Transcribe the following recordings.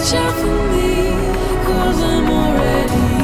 reach out for me, 'cause I'm already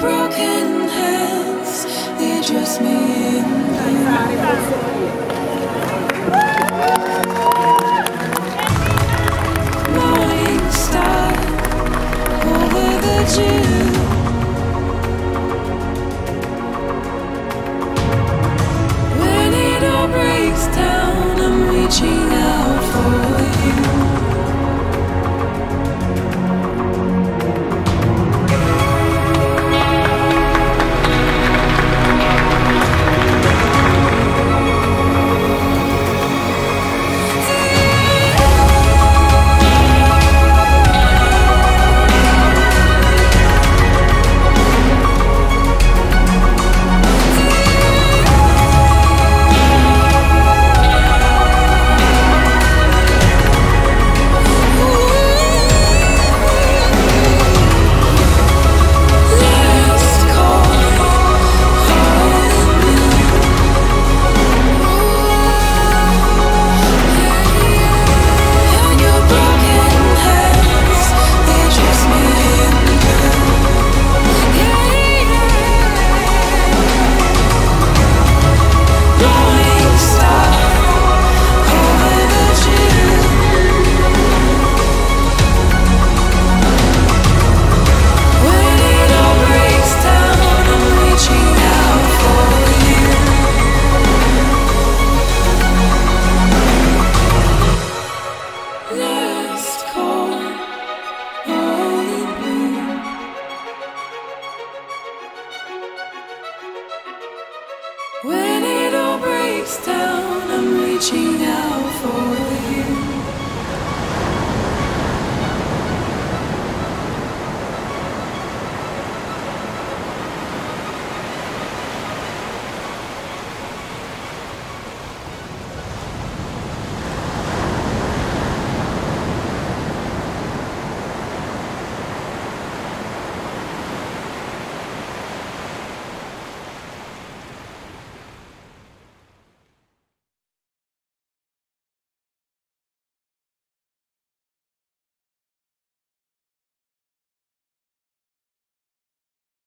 broken hands, they dress me in blue. Morning star over the dew. When it all breaks down, I'm reaching out for you. When it all breaks down, I'm reaching out for you.